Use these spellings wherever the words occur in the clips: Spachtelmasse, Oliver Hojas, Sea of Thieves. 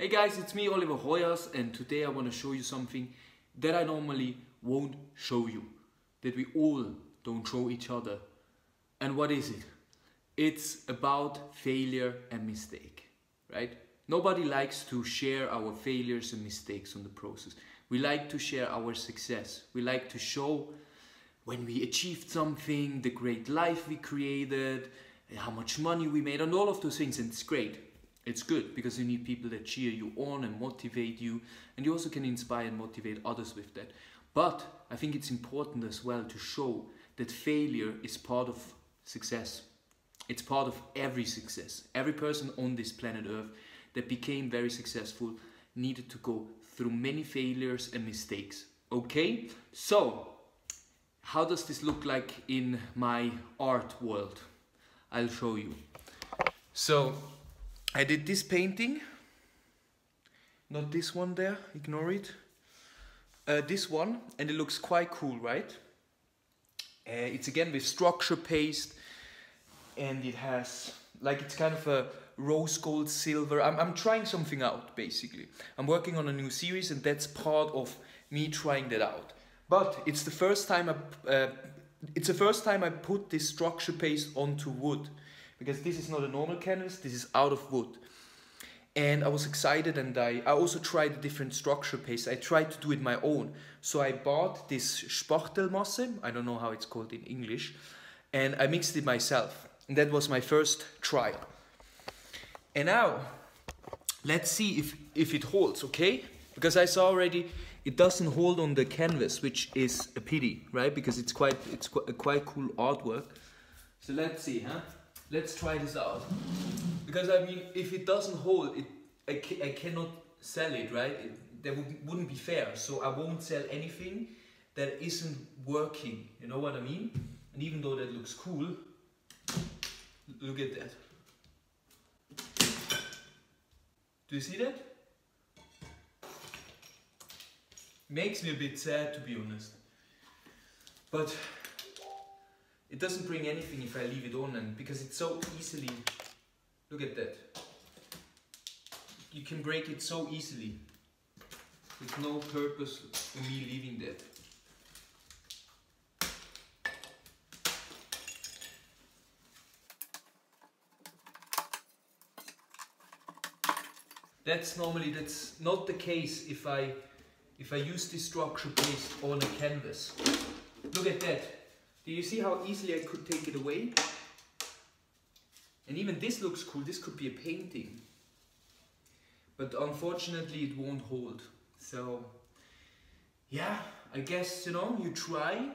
Hey guys, it's me Oliver Hojas, and today I want to show you something that I normally won't show you, that we all don't show each other. And what is it? It's about failure and mistake, right? Nobody likes to share our failures and mistakes on the process. We like to share our success. We like to show when we achieved something, the great life we created, how much money we made, and all of those things, and it's great. It's good because you need people that cheer you on and motivate you, and you also can inspire and motivate others with that. But I think it's important as well to show that failure is part of success. It's part of every success. Every person on this planet Earth that became very successful needed to go through many failures and mistakes. Okay? So, how does this look like in my art world? I'll show you. So, I did this painting, not this one there, ignore it, this one, and it looks quite cool, right? It's again with structure paste, and it has, like, it's kind of a rose gold silver. I'm trying something out, basically. I'm working on a new series, and that's part of me trying that out. But it's the first time I put this structure paste onto wood. Because this is not a normal canvas, this is out of wood. And I was excited, and I also tried a different structure paste. I tried to do it my own. So I bought this Spachtelmasse, I don't know how it's called in English, and I mixed it myself. And that was my first try. And now, let's see if it holds, okay? Because I saw already it doesn't hold on the canvas, which is a pity, right? Because it's quite cool artwork. So let's see, huh? Let's try this out, because I mean, if it doesn't hold, I cannot sell it, right? That wouldn't be fair, so I won't sell anything that isn't working, you know what I mean? And even though that looks cool, look at that. Do you see that? Makes me a bit sad, to be honest. But it doesn't bring anything if I leave it on, and because it's so easily, look at that, you can break it so easily. There's no purpose for me leaving that. That's not the case if I use this structure paste on a canvas. Look at that. Do you see how easily I could take it away? And even this looks cool, this could be a painting. But unfortunately it won't hold. So, yeah, I guess, you know, you try,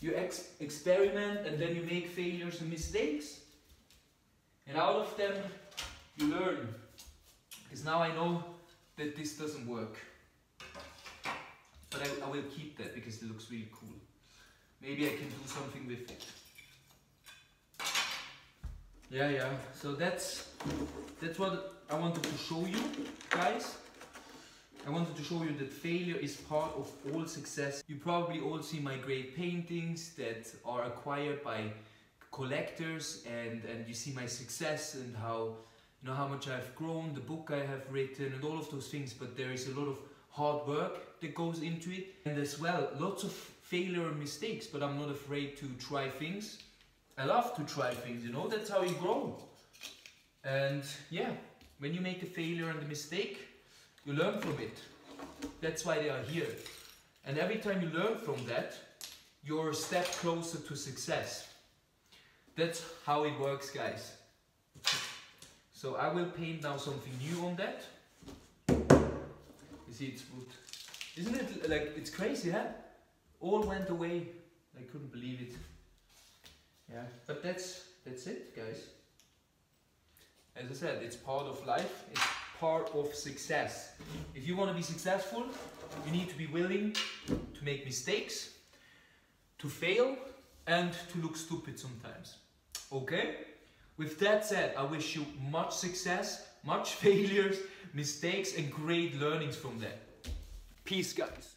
you experiment, and then you make failures and mistakes. And out of them, you learn. Because now I know that this doesn't work. But I will keep that because it looks really cool. Maybe I can do something with it. Yeah. So that's what I wanted to show you, guys. I wanted to show you that failure is part of all success. You probably all see my great paintings that are acquired by collectors, and you see my success and how, you know, how much I've grown, the book I have written, and all of those things. But there is a lot of hard work that goes into it, and as well lots of failure and mistakes, but I'm not afraid to try things. I love to try things, you know, that's how you grow. And yeah, when you make a failure and a mistake, you learn from it. That's why they are here. And every time you learn from that, you're a step closer to success. That's how it works, guys. So I will paint now something new on that. You see, it's wood. Isn't it, like, it's crazy, huh? All went away. I couldn't believe it. Yeah, but that's it, guys. As I said, it's part of life. It's part of success. If you want to be successful, you need to be willing to make mistakes, to fail, and to look stupid sometimes. Okay? With that said, I wish you much success, much failures, mistakes, and great learnings from that. Peace, guys.